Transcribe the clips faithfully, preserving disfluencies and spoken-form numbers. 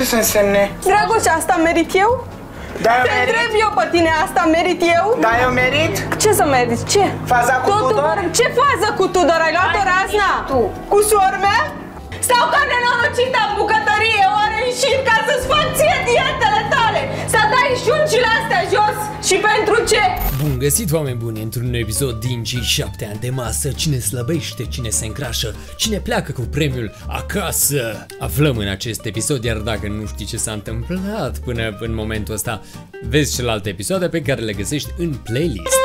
Ce să însemne? Dragoș, asta merit eu? Da, eu te merit? Întreb eu pe tine, asta merit eu? Da, eu merit? Ce să merit? Ce? Faza cu Totul Tudor? Vor... Ce fază cu Tudor? Ai luat-o razna? Tu. Cu suor mea? Stau ca nenorocită în bucătărie, oare înșin ca să-ți fac ție dietele tale? Să dai șuncile astea jos și pentru ce? Bun găsit, oameni buni, într-un episod din cei șapte ani de masă. Cine slăbește, cine se încrașă, cine pleacă cu premiul acasă. Aflăm în acest episod, iar dacă nu știi ce s-a întâmplat până în momentul ăsta, vezi celelalte episoade pe care le găsești în playlist.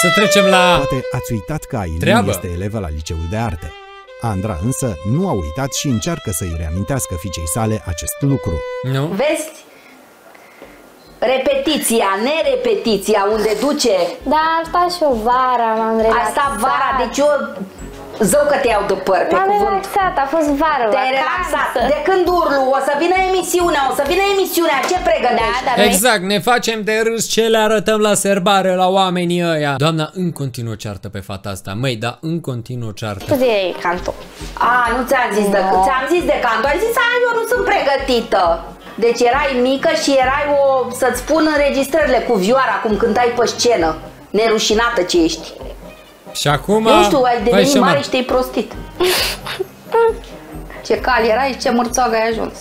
Să trecem la... Poate ați uitat că Ailin este elevă la liceul de arte. Andra însă nu a uitat și încearcă să-i reamintească fiicei sale acest lucru. Nu? Vezi? Repetiția, nerepetiția, unde duce? Da, asta și o vara m-am relaxat. Asta vara, deci eu zău că te iau de păr pe cuvânt. M-am relaxat, a fost vară. Te-ai relaxat. De când urlu, o să vină emisiunea, o să vină emisiunea, ce pregătești? Da, exact, ne facem de râs ce le arătăm la serbare la oamenii ăia. Doamna în continuu ceartă pe fata asta, măi, dar în continuu ceartă. Tu de canto. A, nu ți-am zis, no. Ți-am zis de canto, ai zis, a, eu nu sunt pregătită. Deci erai mică și erai o, să-ți spun, înregistrările cu vioara, cum cântai pe scenă. Nerușinată ce ești. Și acum... Nu știu, ai devenit mare și te-ai prostit. Ce cal erai și ce mârțoagă ai ajuns.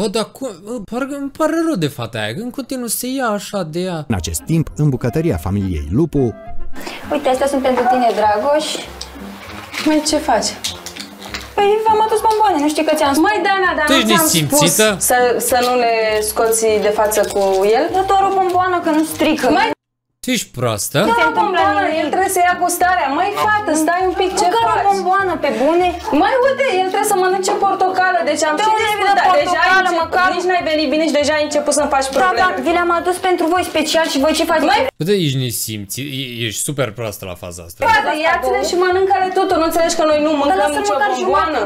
Bă, dar cum... Îmi pare rău de fata aia, că în continuu se ia așa de ea. În acest timp, în bucătăria familiei Lupu... Uite, astea sunt pentru tine, Dragoș. Mai ce faci? Păi v-am adus bomboane, nu știi că ți-am spus. Măi, Dana, dar nu ți-am spus să, să nu le scoți de față cu el? Dar doar o bomboană, că nu strică. Măi, tu ești proastă? Da, se întâmplă nimic. El trebuie să ia gustarea. Măi, fată, stai un pic, ce faci? O bomboană, pe bune? Măi, uite, el trebuie să mănânce portocală, deci am și spus, dar deja ai început, nici n-ai venit bine și deja ai început să-mi faci probleme. Da, da, vi le-am adus pentru voi special și voi ce faci? Măi! Bă, da, ești nesimți, ești super proastă la faza asta. Fată, ia-ți-le și mănâncă-le totul, nu înțelegi că noi nu mâncăm nicio bomboană?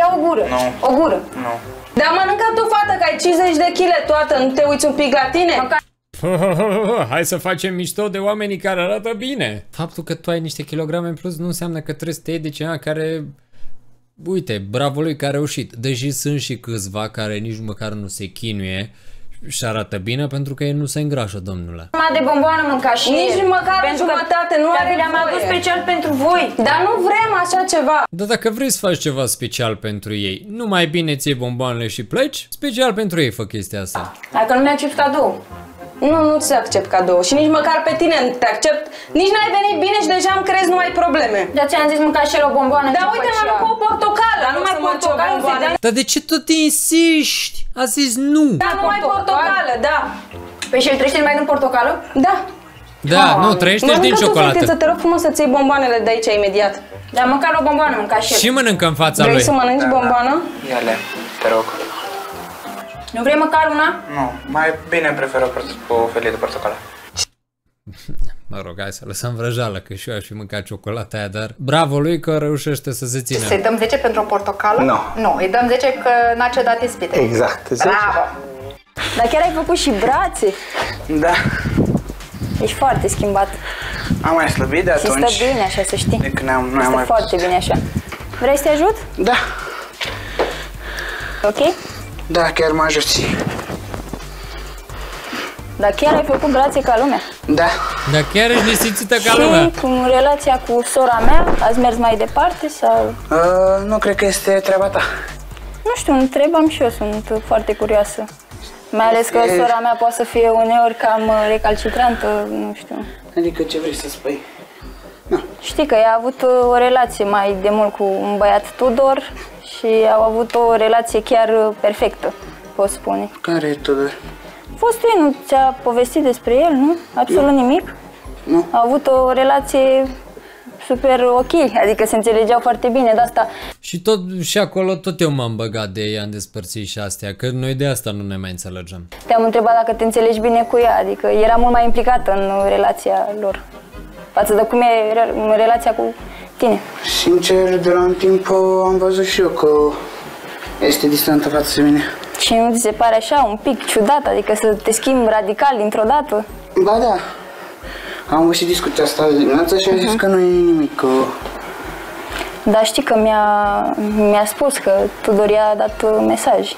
Ia o gură, o gură. Dar mănâncă tu, fată, că ai cincizeci de kile toată, nu te uiți un pic la tine? Hai să facem mișto de oamenii care arată bine. Faptul că tu ai niște kilograme în plus nu înseamnă că trebuie să te iei de cineva care... Uite, bravo lui că a reușit. Deși sunt și câțiva care nici măcar nu se chinuie și arată bine pentru că ei nu se îngrașă, domnule. Numai de bomboană mânca și nici măcar pentru jumătate nu are. Le-am adus special pentru voi. Dar nu vrem așa ceva. Dar dacă vrei să faci ceva special pentru ei, nu mai bine ți iei bomboanele și pleci? Special pentru ei fă chestia asta. Dacă nu mi-accepti cadou. Nu, nu ți accept cadou și nici măcar pe tine nu te accept. Nici n-ai venit bine și deja îmi crezi numai probleme. Dar ți-am zis, mânca și el o bomboană. Dar uite, mă cu o portocală, nu mai portocală. Dar de ce tot te insiști? A zis nu. Da, nu mai portocală, da. Păi și el trăiește numai din portocală? Da. Da, nu, trăiește din ciocolată. Mănâncă tu, te rog frumos să-ți iei bomboanele de aici imediat. Dar măcar o bomboană mânca și el. Și mănâncă în fața lui. Vrei să mănânci bomboană? Ia-le, te rog. Nu vrei măcar una? Nu, mai bine prefer o, o felie de portocală. Mă rog, hai să lăsăm vrăjeală, că și eu aș fi mâncat ciocolata aia, dar bravo lui că reușește să se țină. Să-i dăm zece pentru o portocală? Nu. No. Nu, îi dăm zece că n-a cedat ispite. Exact, zece. Bravo! Dar chiar ai făcut și brațe? Da. Ești foarte schimbat. Am mai slăbit de atunci. Și stă bine așa, să știi. De când am, nu am mai foarte bine așa. Vrei să te ajut? Da. Ok? Da, chiar mă ajuți. Da, chiar ai făcut brațe ca lumea? Da. Da, chiar ești nesimțită ca lumea. Și cu relația cu sora mea, ați mers mai departe sau? Uh, nu cred că este treaba ta. Nu știu, întrebam și eu, sunt foarte curioasă. Mai ales că e... sora mea poate să fie uneori cam recalcitrantă, nu știu. Adică ce vrei să spui? Nu. Știi că ea a avut o relație mai de mult cu un băiat Tudor. Și au avut o relație chiar perfectă, pot spune. Care e Tudor? Fostul ei, nu ți-a povestit despre el, nu? Absolut nu. Nimic. Nu. Au avut o relație super ok, adică se înțelegeau foarte bine de asta. Și tot și acolo tot eu m-am băgat de ea în despărțiri și astea, că noi de asta nu ne mai înțelegem. Te-am întrebat dacă te înțelegi bine cu ea, adică era mult mai implicată în relația lor. Față de cum e re relația cu tine. Sincer, de la un timp am văzut și eu că este distantă față de mine. Și nu ți se pare așa un pic ciudat, adică să te schimbi radical dintr-o dată? Ba da. Am văzut și discuția asta azi dimineața și am zis că nu e nimic. Că... Dar știi că mi-a mi-a spus că Tudor i-a dat mesaj.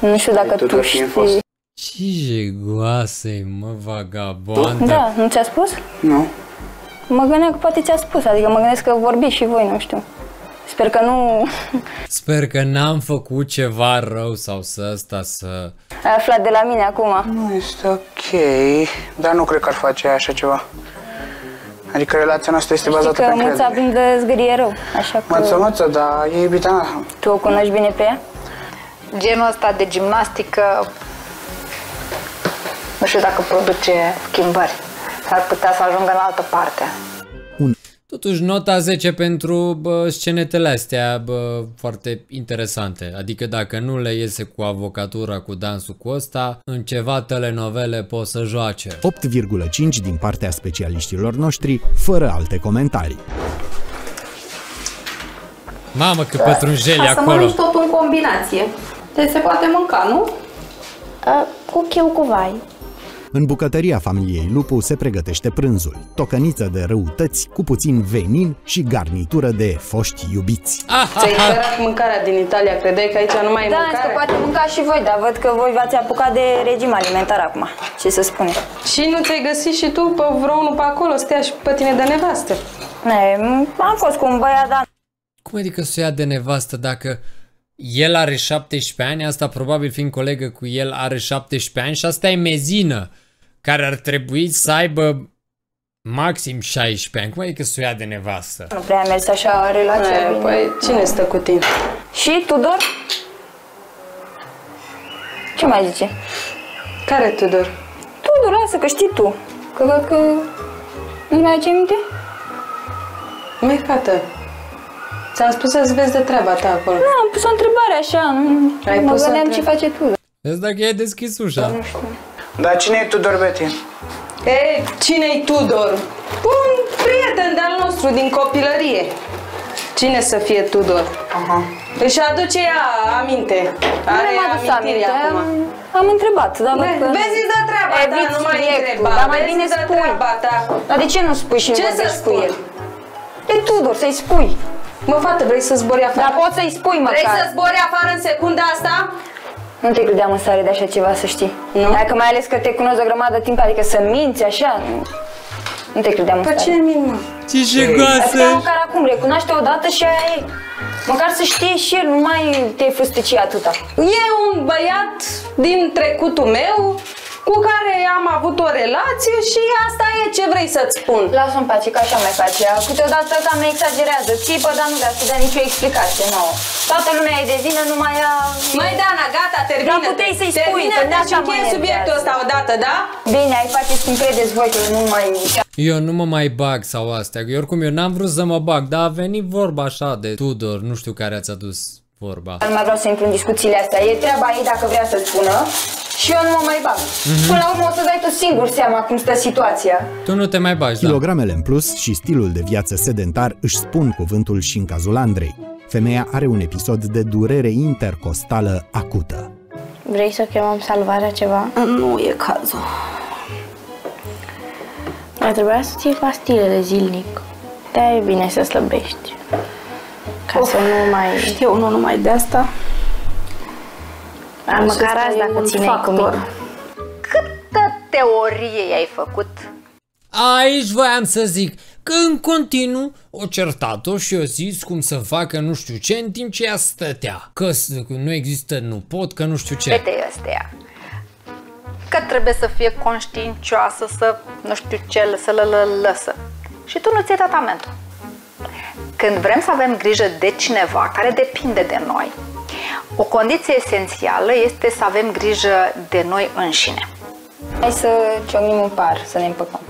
Nu știu dacă tu, tu știi. Fost. Ce jegoasă-i, mă, vagabondă. Da, nu ți-a spus? Nu. Mă gândeam că poate ți-a spus, adică mă gândesc că vorbiți și voi, nu știu. Sper că nu... Sper că n-am făcut ceva rău sau să ăsta să... Ai aflat de la mine acum. Nu este ok, dar nu cred că ar face așa ceva. Adică relația noastră este bazată pe încredere. Știi că Muța vinde zgârie rău, așa că... Muța, Muța, dar e iubita mea. Tu o cunoști bine pe ea? Genul ăsta de gimnastică... Nu știu dacă produce schimbări. S-ar putea să ajungă în altă parte. Totuși, nota zece pentru bă, scenetele astea bă, foarte interesante. Adică dacă nu le iese cu avocatura, cu dansul, cu ăsta, în ceva telenovele pot să joace. opt virgulă cinci din partea specialiștilor noștri, fără alte comentarii. Mamă, cât pătrunjeli acolo! Ca să mănânci totul în combinație. Deci se poate mânca, nu? A, cu cheu cu vai. În bucătăria familiei Lupu se pregătește prânzul, tocăniță de răutăți cu puțin venin și garnitură de foști iubiți. Ți-ai cumpărat mâncarea din Italia, credeai că aici nu mai e mâncare? Da, că poate mânca și voi, dar văd că voi v-ați apucat de regim alimentar acum, ce să spune. Și nu ți-ai găsit și tu pe vreunul pe acolo, stea și pe tine de nevastă? Ne, am fost cu un băiat, dar... Cum adică să o ia de nevastă dacă... El are șaptesprezece ani, asta probabil fiind colegă cu el are șaptesprezece ani și asta e mezină, care ar trebui să aibă maxim șaisprezece ani. Cum adică să o ia de nevastă? Nu prea a mers așa relația. Păi cine stă cu tine? Și Tudor? Ce mai zice? Care Tudor? Tudor, lasă că știi tu. Că, că, că... nu-i mai aduce minte? Măi, fată. Ți-am spus să-ți vezi de treaba ta acolo. Nu, am pus o întrebare așa, nu... Ai mă pus gândeam ce face tu. Vezi dacă i-ai deschis ușa. Nu știu. Dar cine-i Tudor, Betty? Ei, cine-i Tudor? Un prieten de-al nostru din copilărie. Cine să fie Tudor? Aha. Își aduce ea aminte. Are nu am adus aminte, acum. Am, am întrebat. Dar ne, că... Vezi, îți dă treaba ta, da, nu mai întreba. Dar mai bine spui. Dar de ce nu spui și ce nu vorbești cu el? E Tudor, să-i spui. Mă, fată, vrei să zbori afară? Dar poți să-i spui măcar. Vrei să zbori afară în secunda asta? Nu te credeam în stare de așa ceva, să știi. Nu? Dacă mai ales că te cunosc o grămadă de timp, adică să minți așa, nu te credeam în stare. Păi cine mint, mă? Ce jegoasă! Asta măcar acum, recunoaște odată și aia e. Măcar să știe și el, nu mai te frusteci atâta. E un băiat din trecutul meu cu care am avut o relație și asta e ce vrei să-ți spun. Lasă-mi pace, că așa mai face ea. Câteodată cam ne exagerează. Țipă, dar nu vrea să dea nicio explicație nouă. Toată lumea e de vină, numai ea... Măi, Dana, gata, termină. Dar puteai să-i spui, să ne-ați încheie subiectul ăsta odată, da? Bine, ai faceți cum credeți voi, că nu mai... Eu nu mă mai bag sau astea, că oricum eu n-am vrut să mă bag, dar a venit vorba așa de Tudor, nu știu care ați adus vorba. Nu mai vreau să intru în discuțiile astea, e treaba ei dacă vrea să-l spună. Și eu nu mă mai bag. Mm-hmm. Până la urmă o să dai tu singur seama cum stă situația. Tu nu te mai bagi, da. Kilogramele în plus și stilul de viață sedentar își spun cuvântul și în cazul Andrei. Femeia are un episod de durere intercostală acută. Vrei să chemăm salvarea ceva? Nu e cazul. Ar trebui să-ți iei pastilele zilnic. De-aia e bine să slăbești. Ca of, să nu mai... Știu, nu numai de asta. Dar măcar azi dacă țineai cu mine. Câtă teorie ai făcut? Aici voiam să zic că în continuu o certat-o și o zis cum să facă nu știu ce în timp ce ea stătea. Că nu există, nu pot, că nu știu ce. Bete-i ăstea. Că trebuie să fie conștiincioasă, să nu știu ce, să le lăsă. Și tu nu ți-ai tratamentul. Când vrem să avem grijă de cineva care depinde de noi, o condiție esențială este să avem grijă de noi înșine. Hai să ciocnim un par, să ne împăcăm.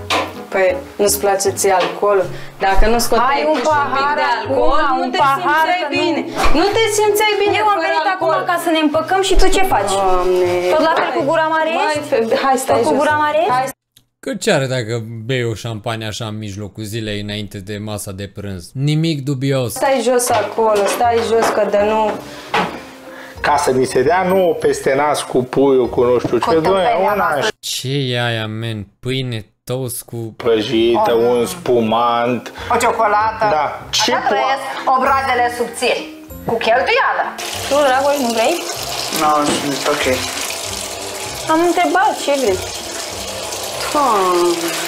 Păi, nu-ți place ție alcoolul? Dacă nu scoteai un, un pic de alcool, nu te simțeai bine. Nu te simțeai bine. Eu am venit acum ca să ne împăcăm și tu ce faci? Doamne, tot la fel cu gura mare ești? Hai, stai cu gura mare ești? Că ce are dacă bei o șampanie așa în mijlocul zilei înainte de masa de prânz? Nimic dubios. Stai jos acolo, stai jos că de nu... Ca să mi se dea nouă peste nas cu puiul, cu nu știu ce, doamne, una așa. Ce e aia, men? Pâine, toast cu... Prăjită, oh. un spumant... O ciocolată. Da. Ce așa trebuie obroadele subțiri. Cu cheltuială. Tu, Dragoș, nu vrei? No, it's okay. Am întrebat ce vrei.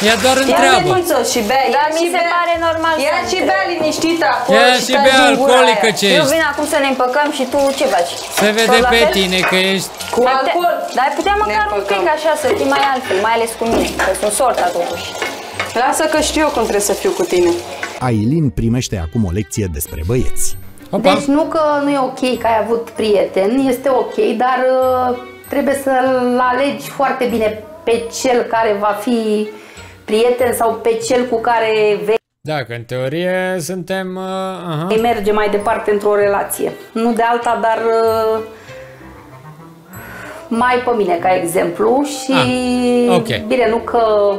Ea doar întreabă. Și bei. Dar mi se pare normal. Ea și bea liniștită acolo. Ea și bea alcoolică ce ești. Eu vin acum să ne împăcăm și tu ce faci? Se vede pe tine că ești cu alcool. Dar ai putea măcar un pic așa să fii mai altfel, mai ales cu mine, că sunt sorta totuși. Lasă că știu eu cum trebuie să fiu cu tine. Ailin primește acum o lecție despre băieți. Opa. Deci nu că nu e ok că ai avut prieteni, este ok, dar uh, trebuie să-l alegi foarte bine pe cel care va fi prieten sau pe cel cu care vei... Da, că în teorie suntem... Uh, uh-huh. merge mai departe într-o relație. Nu de alta, dar... Uh, mai pe mine, ca exemplu, și... Ah. Okay. Bine, nu că...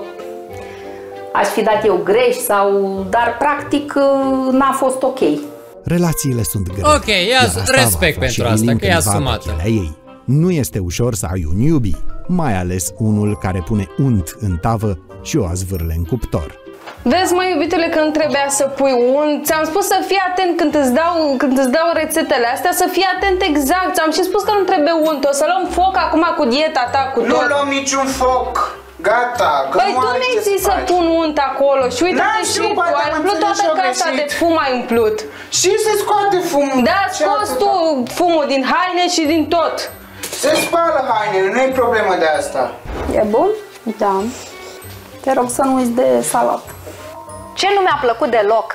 aș fi dat eu greș sau... Dar, practic, n-a fost ok. Relațiile sunt grele. Ok, ia respect pentru asta, că e asumată. Ei. Nu este ușor să ai un iubi, mai ales unul care pune unt în tavă și o azvârle în cuptor. Vezi, mă, iubitule, când trebuia să pui unt, ți-am spus să fii atent când îți dau, când îți dau rețetele astea, să fii atent exact. Ți-am și spus că nu trebuie unt, o să luăm foc acum cu dieta ta, cu tot. Nu luăm niciun foc! Gata, că păi nu tu mi-ai zis să pun unt acolo și uite-te și tu, ai umplut toată casa de fum, ai umplut. Și se scoate fumul. Da, scos tu fumul din haine și din tot. Se spală hainele, nu e problemă de asta. E bun? Da. Te rog să nu uiți de salat. Ce nu mi-a plăcut deloc,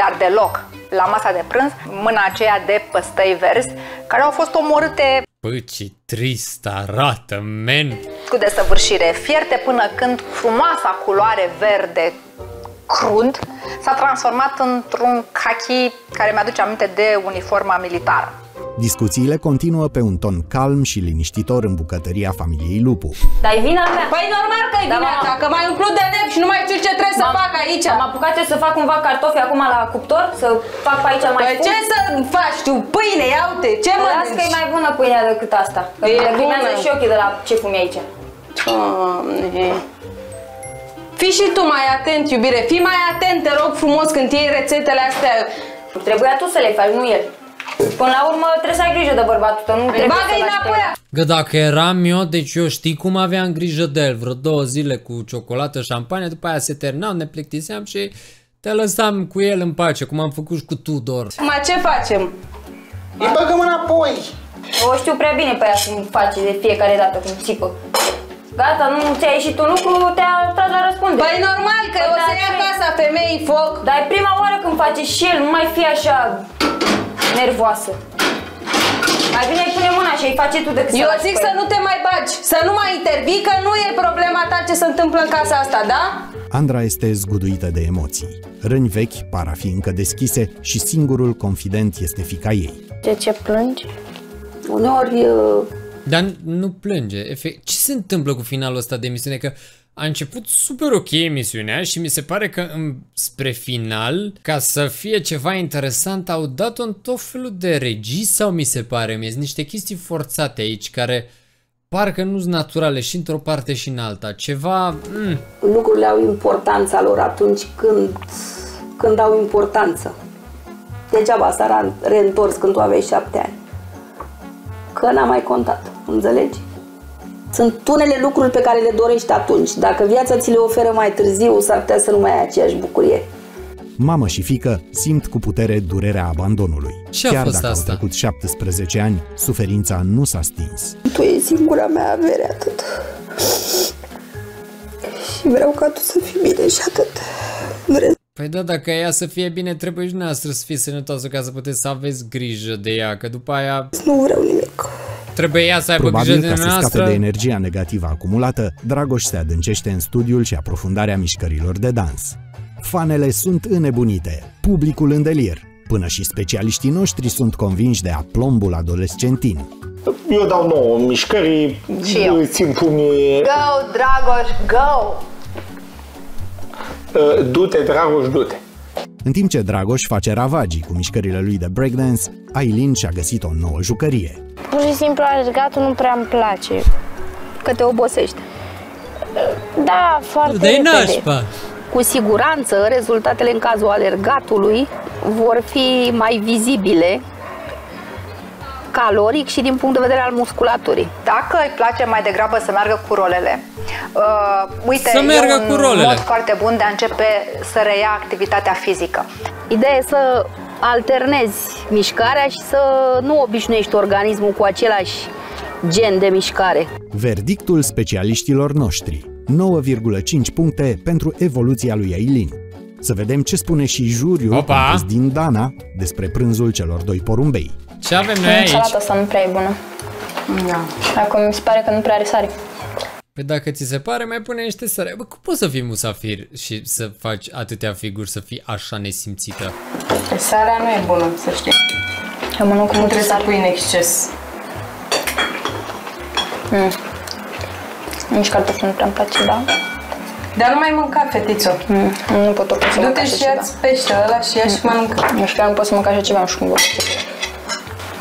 dar deloc, la masa de prânz, mâna aceea de păstăi verzi, care au fost omorâte. Păi ce trist arată, men! Cu desăvârșire, fierte până când frumoasa culoare verde crunt s-a transformat într-un khaki care mi-aduce aminte de uniforma militară. Discuțiile continuă pe un ton calm și liniștitor în bucătăria familiei Lupu. Dar e vina mea! Păi normal că e vina ta, că mai umplut de nep și nu mai știu ce trebuie să fac aici. Am apucat să fac cumva cartofi acum la cuptor, să fac pe aici mai bun. Ce să faci tu? Pâine, iau-te! Ce mănânci? Las că e mai bună pâinea decât asta. Că e bună. Și ochii de la ce cum e aici. Doamne! Fii și tu mai atent, iubire, fii mai atent, te rog frumos, când iei rețetele astea. Trebuia tu să le faci, nu el. Până la urmă trebuie să ai grijă de bărbatul tău, nu trebuie să înapoi. Că dacă eram eu, deci eu știi cum aveam grijă de el, vreo două zile cu ciocolată, șampanie, după aia se terminau, ne plictiseam și te lăsam cu el în pace, cum am făcut și cu Tudor. Ma ce facem? Îi băgăm înapoi! O știu prea bine pe aia cum face de fiecare dată, cum țipă. Gata, nu ți-a ieșit un lucru, te-a tras la răspundere. Păi normal că păi o să ia casa femeii foc. Dar e prima oară când face și el, nu mai fi așa... nervoasă. Mai bine îi pune mâna și îi face tu decât eu zic să nu te mai bagi, să nu mai intervii, că nu e problema ta ce se întâmplă în casa asta, da? Andra este zguduită de emoții. Răni vechi par a fi încă deschise și singurul confident este fiica ei. De ce plângi? Uneori... Dar nu plânge. Efect. Ce se întâmplă cu finalul ăsta de emisiune? Că a început super ok emisiunea și mi se pare că în, spre final, ca să fie ceva interesant, au dat-o în tot felul de regii sau mi se pare mie. Sunt niște chestii forțate aici care parcă nu sunt naturale și într-o parte și în alta. Ceva... Mm. Lucrurile au importanța lor atunci când, când au importanță. Degeaba s-a reîntors când tu aveai șapte ani. Că n-a mai contat, înțelegi? Sunt unele lucruri pe care le dorești atunci. Dacă viața ți le oferă mai târziu, s-ar putea să nu mai ai aceeași bucurie. Mamă și fiică simt cu putere durerea abandonului. Ce Chiar a fost dacă asta? Au trecut șaptesprezece ani, suferința nu s-a stins. Tu e singura mea avere, atât. Și vreau ca tu să fii bine și atât. Vreți? Păi da, dacă ea să fie bine, trebuie și noastră să fii sănătoasă ca să puteți să aveți grijă de ea, că după aia... Nu vreau nimic. Trebuie ea să aibă grijă de noastră. Probabil ca să scape de energia negativă acumulată, Dragoș se adâncește în studiul și aprofundarea mișcărilor de dans. Fanele sunt înnebunite, publicul în delir. Până și specialiștii noștri sunt convinși de aplombul adolescentin. Eu dau nouă mișcării, țin pumnii... Go, Dragoș, go! Uh, du-te, Dragoș, du-te! În timp ce Dragoș face ravagii cu mișcările lui de breakdance, Ailin și-a găsit o nouă jucărie. Pur și simplu alergatul nu prea îmi place. Că te obosești. Da, foarte repede. Cu siguranță, rezultatele în cazul alergatului vor fi mai vizibile caloric și din punct de vedere al musculaturii. Dacă îi place mai degrabă să meargă cu rolele, uh, uite, să meargă un cu rolele. Mod foarte bun de a începe să reia activitatea fizică. Ideea e să alternezi mișcarea și să nu obișnuiești organismul cu același gen de mișcare. Verdictul specialiștilor noștri. nouă virgulă cinci puncte pentru evoluția lui Ailin. Să vedem ce spune și juriul din Dana despre prânzul celor doi porumbei. Ce avem noi aici? Salata asta nu prea e bună. Da. Acum mi se pare că nu prea are sare. Păi dacă ți se pare, mai pune niște sare. Bă, cum poți să fii musafir și să faci atâtea figuri, să fii așa nesimțită? Sarea nu e bună, să știi. Eu mănânc cu multe sare. Nu trebuie să pui în exces. Mm. Nici cartofi nu prea îmi place, da? Dar nu mai mânca, fetițo. Mm. Nu pot o să mânca și ceva. Du-te și ia-ți pește ăla și ia mm. și mănâncă. Nu știu, nu pot să mânca așa ceva, nu știu cum vor.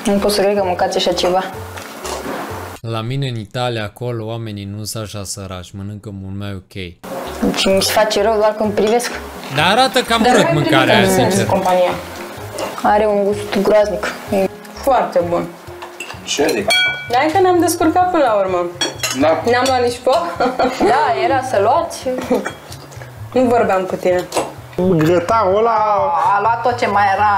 Nu pot să cred că mâncați așa ceva. La mine în Italia, acolo, oamenii nu sunt așa sărași, mănâncă mult mai ok. Deci mi se face rău doar când privesc. Dar arată cam urât mâncarea aia, sincer. Compania. Are un gust groaznic. E foarte bun. Ce zic? Hai că ne-am descurcat până la urmă. Da. Ne-am luat nici foc? Da, era să luați. Nu vorbeam cu tine. Grătarul ăla... A luat tot ce mai era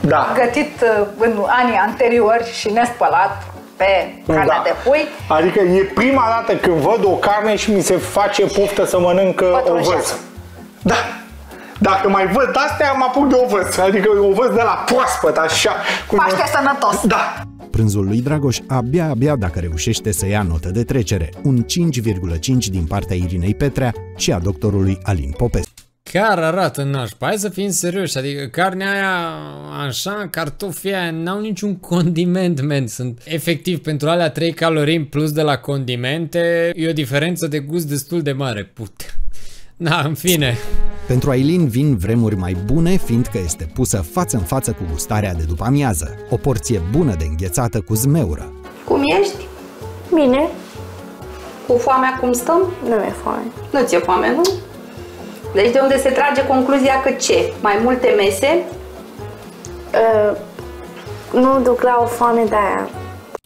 da. gătit în anii anteriori și nespălat pe carnea da. de pui. Adică e prima dată când văd o carne și mi se face poftă să mănânc o văz. Da. Dacă mai văd astea, mă apuc de o văz. Adică o văz de la proaspăt, așa. Paște sănătos. Da. Prânzul lui Dragoș abia, abia dacă reușește să ia notă de trecere. Un cinci virgulă cinci din partea Irinei Petrea și a doctorului Alin Popescu. Chiar arată nașpa, hai să fim serioși, adică carnea aia, așa, cartofii aia, n-au niciun condiment, man. Sunt efectiv pentru alea trei calorii plus de la condimente, e o diferență de gust destul de mare, put. Na, în fine. Pentru Ailin vin vremuri mai bune, fiindcă este pusă față în față cu gustarea de după amiază. O porție bună de înghețată cu zmeură. Cum ești? Bine. Cu foamea cum stăm? Nu mi-e foame. Nu ți-e foame, nu? Deci de unde se trage concluzia că ce? Mai multe mese? Uh, nu duc la o foame de-aia.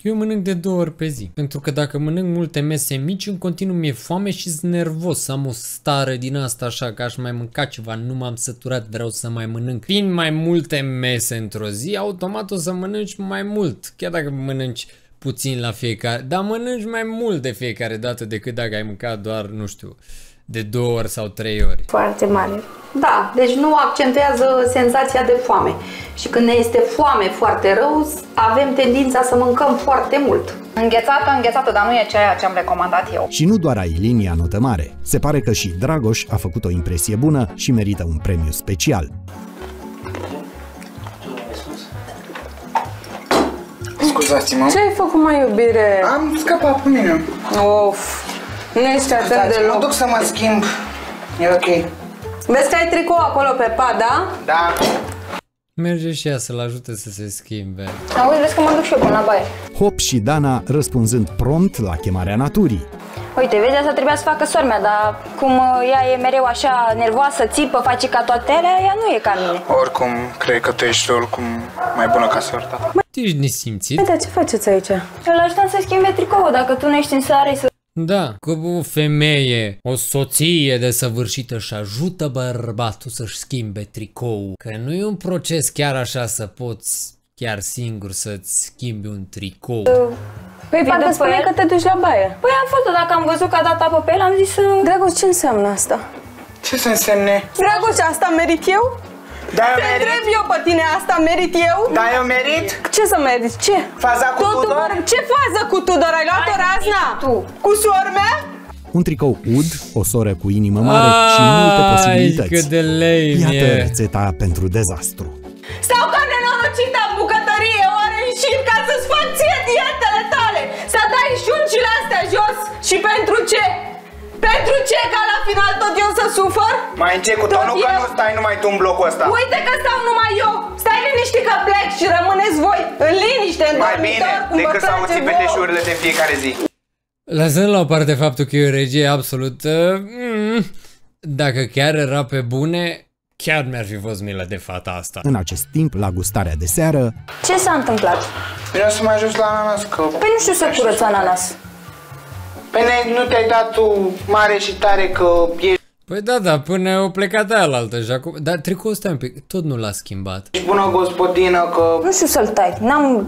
Eu mănânc de două ori pe zi. Pentru că dacă mănânc multe mese mici, în continuu mi-e foame și sunt nervos. Am o stare din asta așa că aș mai mânca ceva, nu m-am săturat, vreau să mai mănânc. Fiind mai multe mese într-o zi, automat o să mănânci mai mult. Chiar dacă mănânci puțin la fiecare, dar mănânci mai mult de fiecare dată decât dacă ai mâncat doar, nu știu, de două ori sau trei ori. Foarte mare. Da, deci nu accentuează senzația de foame. Și când ne este foame foarte rău, avem tendința să mâncăm foarte mult. Înghețată, înghețată, dar nu e ceea ce am recomandat eu. Și nu doar Ailin ia notă mare. Se pare că și Dragoș a făcut o impresie bună și merită un premiu special. Scuzați-mă. Ce ai făcut, mai iubire? Am scăpat pe mine. Of. Nu ești atât deloc. Mă duc să mă schimb. E ok. Vezi că ai tricou acolo pe pat, da? Da. Merge și ea să-l ajute să se schimbe. Auzi, vezi că mă duc și eu până la baie. Hop și Dana răspunzând prompt la chemarea naturii. Uite, vezi, asta trebuia să facă sora mea, dar cum ea e mereu așa nervoasă, țipă, face ca toate alea, ea nu e ca mine. Oricum, cred că tu ești oricum mai bună ca sora ta. Tu ești nesimțit? Uite, ce faceți aici? Îl ajutăm să schimbe tricou, dacă tu nu ești în sare să... Da, că o femeie, o soție desăvârșită și ajută bărbatul să-și schimbe tricou. Că nu e un proces chiar așa să poți chiar singur să-ți schimbi un tricou. Păi, parcă spune el... că te duci la baie. Păi am fost-o, dacă am văzut că a dat apă pe el, am zis să... Dragoș, ce înseamnă asta? Ce să însemne? Dragoș, asta merit eu? Da, te întreb eu pe tine, asta merit eu? Da, eu merit? Ce să merit? Ce? Faza cu Totul Tudor? Ce fază cu Tudor? Ai luat-o razna? Tu. Cu sorme? Un tricou ud, o soră cu inimă mare Ai, și multe posibilități. Cât de lei. Iată rețeta pentru dezastru. Stau ca nenorocită în bucătărie, ori înșir ca să-ți fac ție dietele tale. Să dai șuncile astea jos și pentru ce? Pentru ce? Ca la final tot eu să sufăr? Mai încet cu tonul, că nu stai numai tu în blocul ăsta. Uite că stau numai eu! Stai liniște că plec și rămâneți voi în liniște, în dormitor. Mai bine decât să auzi pedeșurile de fiecare zi. Lăsând la o parte faptul că e o regie absolută, dacă chiar era pe bune, Chiar mi-ar fi fost milă de fata asta. În acest timp, la gustarea de seară... Ce s-a întâmplat? Vreau să mai ajungi la ananas, că... Păi nu știu să curăț ananas. Păi nu te-ai dat tu mare și tare că ești... Păi da, da, până o plecat aia la altă și acum... Dar tricoul ăsta un pic, tot nu l-a schimbat. Ești bună gospodină că... Nu știu să-l tai, n-am...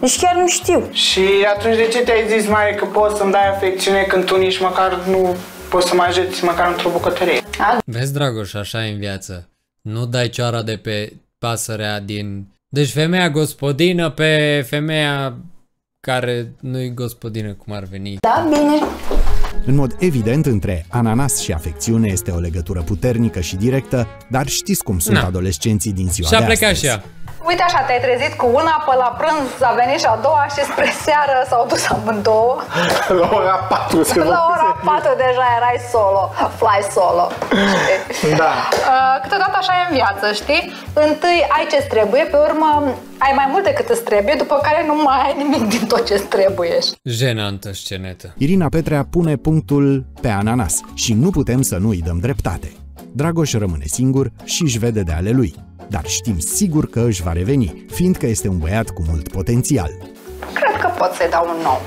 Deci chiar nu știu. Și atunci de ce te-ai zis, mare, că poți să-mi dai afecțiune când tu nici măcar nu... Poți să mă ajuți măcar într-o bucătărie. Vezi, Dragoș, așa e în viață. Nu dai cioara de pe pasărea din... Deci femeia gospodină pe femeia care nu-i gospodină, cum ar veni. Da, bine. În mod evident, între ananas și afecțiune este o legătură puternică și directă, dar știți cum sunt Na. adolescenții din ziua de astăzi. Și-a plecat și ea. Uite așa, te-ai trezit cu una, pe la prânz a venit și a doua și spre seară s-au dus amândouă. La ora patru. La ora patru deja erai solo, fly solo. Da. Câteodată așa e în viață, știi? Întâi ai ce trebuie, pe urmă ai mai mult decât îți trebuie, după care nu mai ai nimic din tot ce îți trebuie. Jenantă scenetă. Irina Petrea pune punctul pe ananas și nu putem să nu îi dăm dreptate. Dragoș rămâne singur și își vede de ale lui. Dar știm sigur că își va reveni, fiindcă este un băiat cu mult potențial. Cred că pot să-i dau un nou.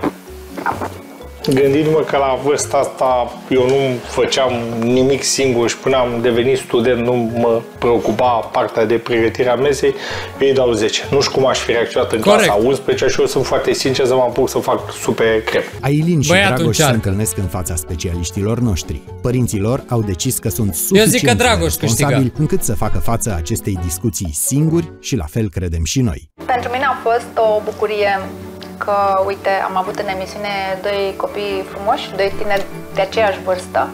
Gândindu-mă că la vârsta asta eu nu făceam nimic singur și până am devenit student nu mă preocupa partea de pregătirea mesei, eu îi dau zece. Nu știu cum aș fi reacționat în Corect. clasa unsprezece și eu sunt foarte sincer să mă apuc să fac super crepe. Ailin și Băiatul Dragoș se întâlnesc în fața specialiștilor noștri. Părinții lor au decis că sunt suficient de responsabili încât să facă față acestei discuții singuri și la fel credem și noi. Pentru mine a fost o bucurie că, uite, am avut în emisiune doi copii frumoși, doi tineri de aceeași vârstă.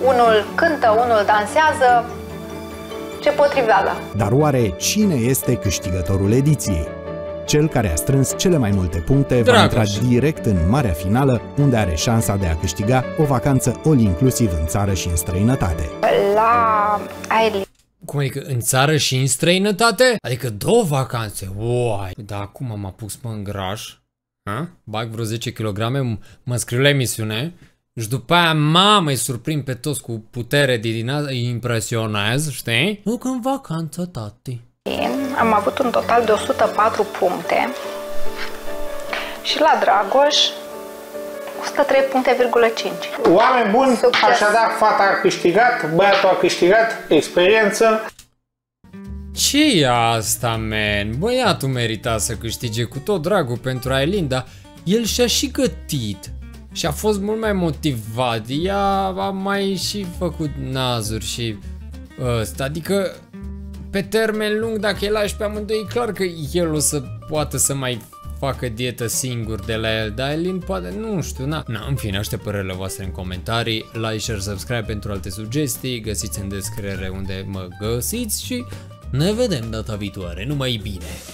Unul cântă, unul dansează, ce potriveală. Dar oare cine este câștigătorul ediției? Cel care a strâns cele mai multe puncte Dragoș. va intra direct în marea finală, unde are șansa de a câștiga o vacanță all-inclusiv în țară și în străinătate. La Ailey. Cum adică în țară și în străinătate? Adică două vacanțe, uai! Dar acum am apuc, mă, în graș. Ha? Bag vreo zece kilograme, mă scriu la emisiune și după aia, mamă, îi surprind pe toți cu putere din asta, îi impresionez, știi? Nu că în vacanță, tati. Am avut un total de o sută patru puncte și la Dragoș o sută trei virgulă cinci. Oameni buni, așadar fata a câștigat, băiatul a câștigat, experiență. Ce e asta, man? Băiatul merita să câștige cu tot dragul pentru Ailin, dar el și-a și gătit și a fost mult mai motivat. Ea a mai și făcut nazuri și ăsta, adică pe termen lung, dacă el lași pe amândoi, e clar că el o să poată să mai facă dietă singur de la el, dar Ailin poate, nu știu, na. Na, în fine, aștept părerile voastre în comentarii, like, share, subscribe pentru alte sugestii, găsiți în descriere unde mă găsiți și ne vedem data viitoare, numai bine!